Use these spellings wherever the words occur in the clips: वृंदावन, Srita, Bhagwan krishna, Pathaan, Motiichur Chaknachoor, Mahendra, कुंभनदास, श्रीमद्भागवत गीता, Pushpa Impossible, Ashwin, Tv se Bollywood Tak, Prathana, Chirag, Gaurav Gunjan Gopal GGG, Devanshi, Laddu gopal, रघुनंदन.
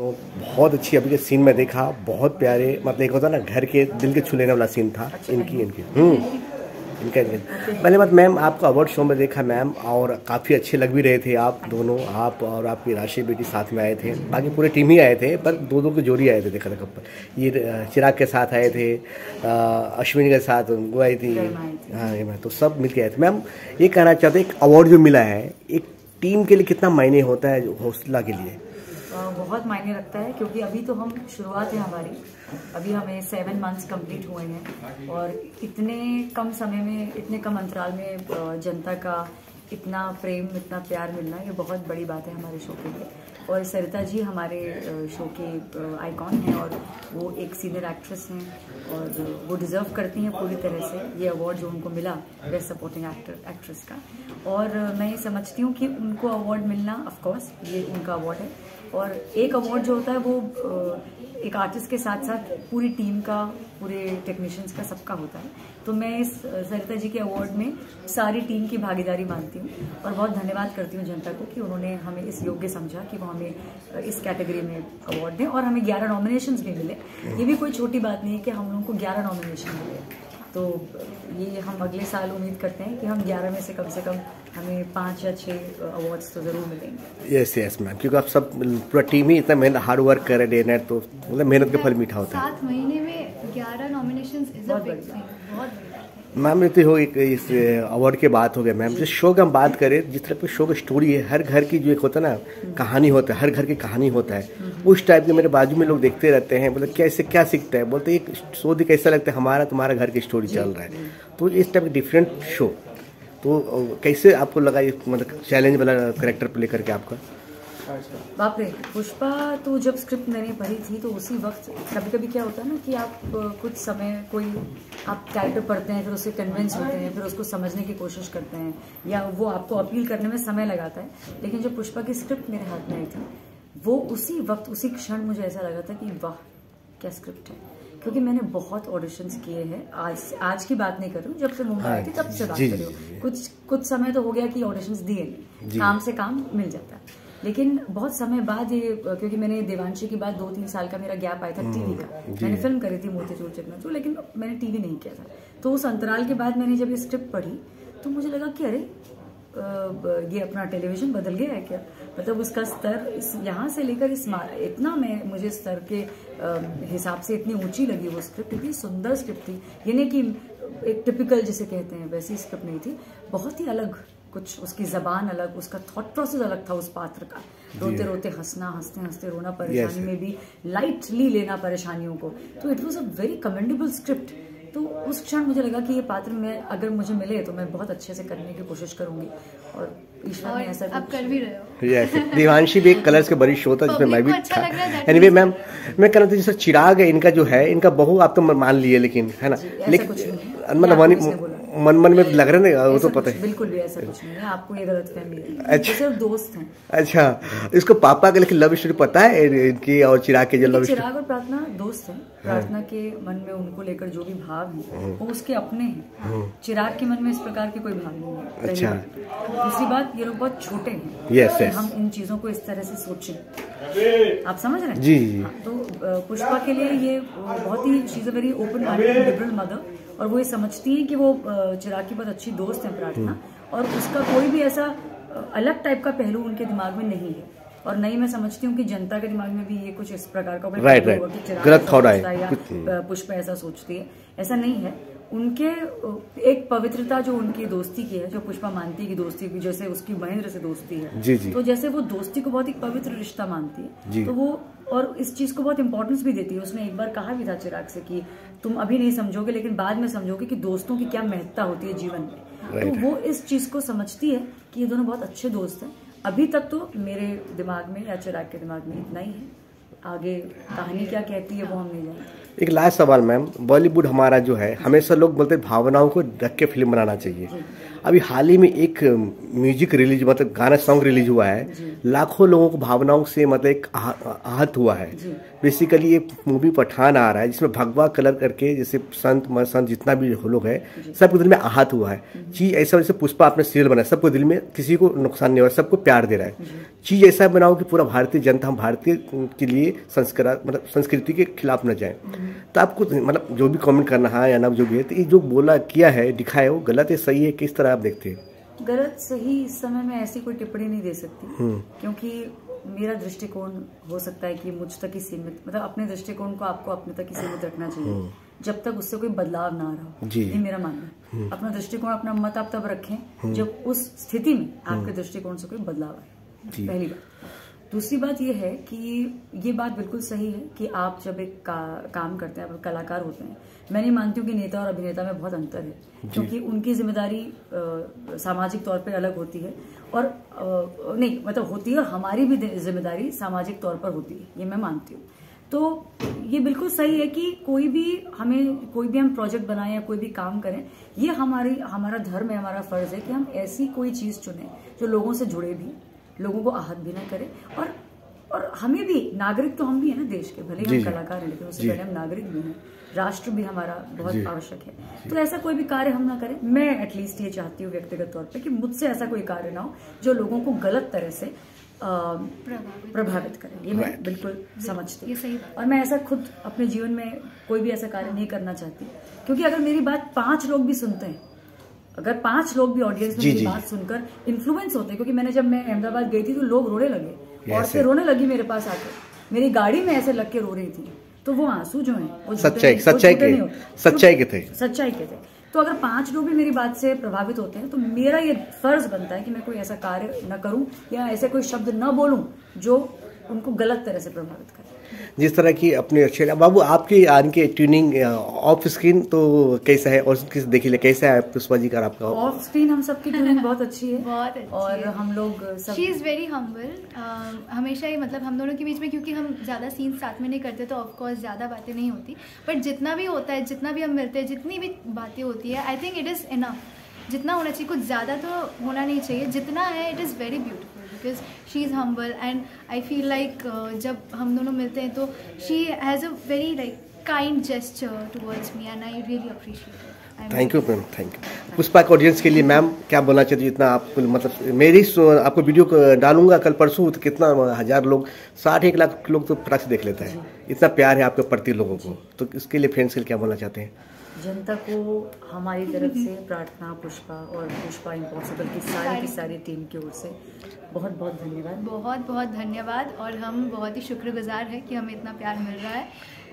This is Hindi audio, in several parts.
बहुत अच्छी अभी के सीन में देखा, बहुत प्यारे, मतलब एक होता ना घर के दिल के छू लेने वाला सीन था। इनका पहले बात मैम, आपको अवार्ड शो में देखा मैम, और काफ़ी अच्छे लग भी रहे थे आप दोनों, आप और आपकी राशि बेटी साथ में आए थे, बाकी पूरे टीम ही आए थे, पर दो दो के जोड़ी आए थे देखा था कपल। ये चिराग के साथ आए थे, अश्विन के साथ उनको आई थी, हाँ ये तो सब मिल के आए थे। मैम ये कहना चाहते एक अवार्ड जो मिला है एक टीम के लिए कितना मायने होता है, हौसला के लिए? बहुत मायने रखता है, क्योंकि अभी तो हम शुरुआत है हमारी, अभी हमें 7 मंथ्स कंप्लीट हुए हैं और इतने कम समय में, इतने कम अंतराल में जनता का इतना प्रेम, इतना प्यार मिलना, ये बहुत बड़ी बात है हमारे शो के लिए। और सरिता जी हमारे शो के आइकॉन हैं और वो एक सीनियर एक्ट्रेस हैं और वो डिज़र्व करती हैं पूरी तरह से ये अवार्ड जो उनको मिला बेस्ट सपोर्टिंग एक्टर एक्ट्रेस का। और मैं ये समझती हूँ कि उनको अवार्ड मिलना, ऑफकोर्स ये उनका अवार्ड है, और एक अवार्ड जो होता है वो एक आर्टिस्ट के साथ साथ पूरी टीम का, पूरे टेक्नीशियंस का, सबका होता है। तो मैं इस सरिता जी के अवार्ड में सारी टीम की भागीदारी मानती हूँ और बहुत धन्यवाद करती हूँ जनता को कि उन्होंने हमें इस योग्य समझा कि वो हमें इस कैटेगरी में अवार्ड दें और हमें 11 नॉमिनेशंस भी मिले। ये भी कोई छोटी बात नहीं है कि हम लोगों को 11 नॉमिनेशन मिले। तो ये हम अगले साल उम्मीद करते हैं कि हम 11 में से कम हमें 5 या 6 अवार्ड्स तो ज़रूर मिलेंगे। यस यस मैम, क्योंकि आप सब पूरा टीम ही इतना मेहनत हार्ड वर्क कर रहे हैं, तो मतलब मेहनत का फल मीठा होता है। 7 महीने में 11 nominations is a big thing, बहुत बड़ी बात है मैम। ये तो हो एक इस अवार्ड के बात हो गया मैम। जिस शो की हम बात करें, जिस तरह की शो की स्टोरी है, हर घर की जो एक होता है ना कहानी होता है, हर घर की कहानी होता है, उस टाइप के मेरे बाजू में लोग देखते रहते हैं, मतलब कैसे क्या सीखता है, बोलते एक शो देख ऐसा लगता है हमारा तुम्हारा घर की स्टोरी चल रहा है। तो इस टाइप के डिफरेंट शो, तो कैसे आपको लगा ये मतलब चैलेंज वाला कैरेक्टर प्ले करके आपका? बाप रे, पुष्पा तो जब स्क्रिप्ट मैंने भरी थी तो उसी वक्त कभी कभी क्या होता है ना कि आप कुछ समय कोई आप कैरेक्टर पढ़ते हैं, फिर उससे कन्विंस होते हैं, फिर उसको समझने की कोशिश करते हैं, या वो आपको अपील करने में समय लगाता है। लेकिन जब पुष्पा की स्क्रिप्ट मेरे हाथ में आई थी, वो उसी वक्त उसी क्षण मुझे ऐसा लगा था कि वाह क्या स्क्रिप्ट है, क्योंकि मैंने बहुत ऑडिशंस किए हैं। आज की बात नहीं कर रही हूँ, जब से मुंबई आई थी तब से बात कर रही हूँ। कुछ समय तो हो गया कि ऑडिशंस दिए नहीं, काम से काम मिल जाता है, लेकिन बहुत समय बाद ये, क्योंकि मैंने देवांशी के बाद 2-3 साल का मेरा गैप आया था टीवी का। मैंने फिल्म करी थी मोतीचूर चकनाचूर, लेकिन मैंने टीवी नहीं किया था। तो उस अंतराल के बाद मैंने जब ये स्क्रिप्ट पढ़ी तो मुझे लगा कि अरे ये अपना टेलीविजन बदल गया है क्या, मतलब उसका स्तर यहाँ से लेकर इस इतना मुझे स्तर के हिसाब से इतनी ऊंची लगी वो स्क्रिप्ट। इतनी सुंदर स्क्रिप्ट थी, यानी कि एक टिपिकल जिसे कहते हैं वैसी स्क्रिप्ट नहीं थी, बहुत ही अलग कुछ, उसकी जबान अलग, उसका थॉट प्रोसेस अलग था उस पात्र का। रोते रोते हंसना, हंसते हंसते रोना, परेशानी में भी लाइटली लेना परेशानियों को। तो it was a very commendable script. तो उस क्षण मुझे लगा कि ये पात्र में अगर मुझे मिले तो मैं बहुत अच्छे से करने की कोशिश करूंगी, और ईश्वर ने ऐसा आप कर भी रहे हो। देवांशी भी एक कलर्स के बड़ी शो था जिसमें मैं भी था। एनीवे मैम, मैं कह रहा था जैसे चिराग है इनका जो है, इनका बहू आप तो मान लिए, लेकिन है ना, लेकिन मतलब मन मन में लग रहे ना, वो तो पता है। बिल्कुल भी ऐसा कुछ नहीं है, आपको ये गलतफहमी है। अच्छा, सिर्फ दोस्त हैं। अच्छा, इसको पापा के लेकिन लव स्टोरी पता है इनकी, और चिराग के जो लव स्टोरी। चिराग और प्रार्थना दोस्त हैं। प्रार्थना के मन में उनको लेकर जो भी भाव है वो उसके अपने हैं। चिराग के मन में इस प्रकार की कोई भाव नहीं है। अच्छा, दूसरी बात, ये लोग बहुत छोटे हैं, हम इन चीजों को इस तरह से सोचें, आप समझ रहे हैं जी। तो पुष्पा के लिए ये बहुत ही, she is a very open hearted liberal mother, और वो ये समझती है कि वो चिराग की बहुत अच्छी दोस्त है प्रार्थना, और उसका कोई भी ऐसा अलग टाइप का पहलू उनके दिमाग में नहीं है। और नहीं, मैं समझती हूँ कि जनता के दिमाग में भी ये कुछ इस प्रकार का गलत थोड़ा है, पुष्पा ऐसा सोचती है, ऐसा नहीं है। उनके एक पवित्रता जो उनकी दोस्ती की है, जो पुष्पा मानती है कि दोस्ती की, जैसे उसकी महेंद्र से दोस्ती है जी। तो जैसे वो दोस्ती को बहुत एक पवित्र रिश्ता मानती है, तो वो और इस चीज को बहुत इंपॉर्टेंस भी देती है। उसने एक बार कहा भी था चिराग से कि तुम अभी नहीं समझोगे लेकिन बाद में समझोगे कि दोस्तों की क्या महत्ता होती है जीवन में। तो वो इस चीज को समझती है कि ये दोनों बहुत अच्छे दोस्त हैं। अभी तक तो मेरे दिमाग में या चिराग के दिमाग में इतना ही है, आगे कहानी क्या कहती है वो हम नहीं जानते। एक लास्ट सवाल मैम, बॉलीवुड हमारा जो है हमेशा लोग बोलते हैं भावनाओं को रख के फिल्म बनाना चाहिए, अभी हाल ही में एक म्यूजिक रिलीज मतलब गाना सॉन्ग रिलीज हुआ है, लाखों लोगों को भावनाओं से मतलब आहत हुआ है। बेसिकली ये मूवी पठान आ रहा है जिसमें भगवा कलर करके जैसे संत जितना भी लोग हैं सबको दिल में आहत हुआ है। चीज़ ऐसा जैसे पुष्पा आपने सीरियल बनाया, सबको दिल में किसी को नुकसान नहीं हो रहा, सबको प्यार दे रहा है। चीज़ ऐसा बनाओ कि पूरा भारतीय जनता, हम भारतीय के लिए संस्कृति के खिलाफ न जाए। तो आपको मतलब जो भी कमेंट करना है या ना जो भी है, तो ये जो बोला किया है दिखाया वो गलत है सही है, किस तरह आप देखते हैं? गलत सही इस समय में ऐसी कोई टिप्पणी नहीं दे सकती, क्योंकि मेरा दृष्टिकोण हो सकता है कि मुझ तक ही सीमित, मतलब अपने दृष्टिकोण को आपको अपने तक ही सीमित रखना चाहिए जब तक उससे कोई बदलाव ना आ रहा हो। ये मेरा मानना है। अपना दृष्टिकोण, अपना मत आप तब रखें जब उस स्थिति में आपके दृष्टिकोण से कोई बदलाव आए, पहली बात। दूसरी बात ये है कि ये बात बिल्कुल सही है कि आप जब एक काम करते हैं, आप कलाकार होते हैं। मैं नहीं मानती हूँ कि नेता और अभिनेता में बहुत अंतर है, क्योंकि उनकी जिम्मेदारी सामाजिक तौर पर अलग होती है और नहीं मतलब होती है, हमारी भी जिम्मेदारी सामाजिक तौर पर होती है, ये मैं मानती हूँ। तो ये बिल्कुल सही है कि कोई भी हम प्रोजेक्ट बनाएं या कोई भी काम करें, ये हमारा धर्म है, हमारा फर्ज है कि हम ऐसी कोई चीज़ चुनें जो लोगों से जुड़े भी, लोगों को आहत भी ना करे। और हमें भी नागरिक तो हम भी हैं ना देश के, भले ही हम कलाकार हैं लेकिन उससे पहले हम नागरिक भी हैं, राष्ट्र भी हमारा बहुत आवश्यक है। तो ऐसा कोई भी कार्य हम ना करें, मैं एटलीस्ट ये चाहती हूँ व्यक्तिगत तौर पर कि मुझसे ऐसा कोई कार्य ना हो जो लोगों को गलत तरह से प्रभावित करें। ये मैं बिल्कुल समझती हूँ और मैं ऐसा खुद अपने जीवन में कोई भी ऐसा कार्य नहीं करना चाहती, क्योंकि अगर मेरी बात 5 लोग भी सुनते हैं, अगर 5 लोग भी ऑडियंस में मेरी बात सुनकर इन्फ्लुएंस होते हैं, क्योंकि मैं अहमदाबाद गई थी तो लोग रोने लगे और फिर रोने लगी मेरे पास आकर, मेरी गाड़ी में ऐसे लग के रो रही थी। तो वो आंसू जो है सच्चाई के थे। तो अगर 5 लोग भी मेरी बात से प्रभावित होते हैं तो मेरा ये फर्ज बनता है कि मैं कोई ऐसा कार्य न करूं या ऐसे कोई शब्द न बोलूं जो उनको गलत तरह से प्रभावित करे। जिस तरह की अपने अच्छे बाबू आपकी आन के ट्यूनिंग ऑफ स्क्रीन तो कैसा है और किस देखिए कैसा है पुष्पा जी का आपका ऑफ स्क्रीन? हम सबकी ट्यूनिंग बहुत अच्छी है, बहुत अच्छी और है। हम लोग शी इज़ वेरी हम्बल, हमेशा ही मतलब हम दोनों के बीच में क्योंकि हम ज़्यादा सीन साथ में नहीं करते तो ऑफकोर्स ज़्यादा बातें नहीं होती, बट जितना भी होता है, जितना भी हम मिलते हैं, जितनी भी बातें होती है, I think it is enough. जितना होना चाहिए, कुछ ज़्यादा तो होना नहीं चाहिए, जितना है it is very beautiful because she is humble and I feel like जब हम दोनों मिलते हैं तो she has a very like kind gesture towards me and I really appreciate it. Thank you ma'am, thank you. Pushpa के ऑडियंस के लिए मैम क्या बोलना चाहती है? जितना आपको मतलब मेरी आपको वीडियो डालूंगा कल परसों तो कितना 1000 लोग, 60-1 लाख लोग तो फटाक से देख लेता है, इतना प्यार है आपके प्रति लोगों को। तो इसके लिए फ्रेंड्स के लिए क्या बोलना चाहते हैं? जनता को हमारी तरफ से प्रार्थना, पुष्पा और पुष्पा इम्पॉसिबल की सारी टीम की ओर से बहुत धन्यवाद, बहुत धन्यवाद। और हम बहुत ही शुक्रगुजार हैं कि हमें इतना प्यार मिल रहा है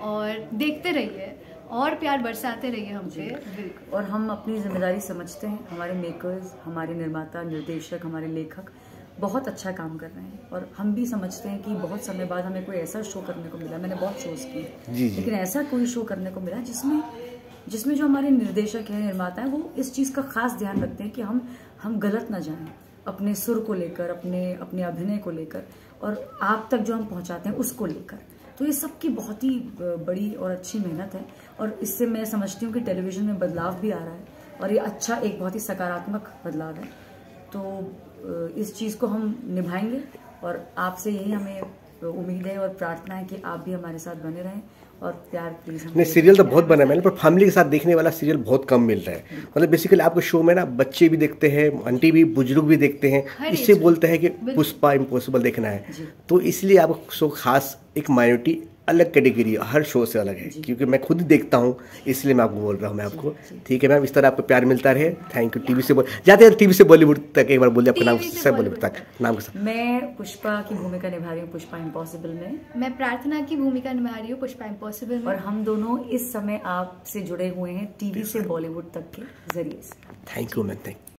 और देखते रहिए और प्यार बरसाते रहिए हम पे बिल्कुल। और हम अपनी जिम्मेदारी समझते हैं, हमारे मेकर्स, हमारे निर्माता, निर्देशक, हमारे लेखक बहुत अच्छा काम कर रहे हैं और हम भी समझते हैं कि बहुत समय बाद हमें कोई ऐसा शो करने को मिला, मैंने बहुत शोज किए लेकिन ऐसा कोई शो करने को मिला जिसमें जो हमारे निर्देशक हैं, निर्माता हैं, वो इस चीज़ का खास ध्यान रखते हैं कि हम गलत ना जाएं अपने सुर को लेकर, अपने अभिनय को लेकर और आप तक जो हम पहुंचाते हैं उसको लेकर। तो ये सबकी बहुत ही बड़ी और अच्छी मेहनत है और इससे मैं समझती हूँ कि टेलीविज़न में बदलाव भी आ रहा है और ये अच्छा एक बहुत ही सकारात्मक बदलाव है। तो इस चीज़ को हम निभाएंगे और आपसे यही हमें उम्मीद है और प्रार्थना है कि आप भी हमारे साथ बने रहें और प्यार प्लीज। नहीं, सीरियल तो बहुत बना मैंने, पर फैमिली के साथ देखने वाला सीरियल बहुत कम मिल रहा है। मतलब बेसिकली आपके शो में ना बच्चे भी देखते हैं, आंटी भी, बुजुर्ग भी देखते हैं, इससे बोलते हैं कि पुष्पा इम्पॉसिबल देखना है। तो इसलिए आपका शो खास एक माइनॉरिटी अलग कैटेगरी हर शो से अलग है, क्योंकि मैं खुद देखता हूँ इसलिए मैं आपको बोल रहा हूँ। मैं आपको ठीक है मैम, इस तरह आपको प्यार मिलता रहे। Thank you. टीवी से जाते हैं, टीवी से बॉलीवुड तक एक बार बोलिए अपना नाम, सब बॉलीवुड तक नाम के साथ। मैं पुष्पा की भूमिका निभा रही हूँ पुष्पा इम्पॉसिबल में, मैं प्रार्थना की भूमिका निभा रही हूँ पुष्पा इम्पॉसिबल में और हम दोनों इस समय आपसे जुड़े हुए हैं टीवी से बॉलीवुड तक के जरिए। Thank you ma'am, thank you.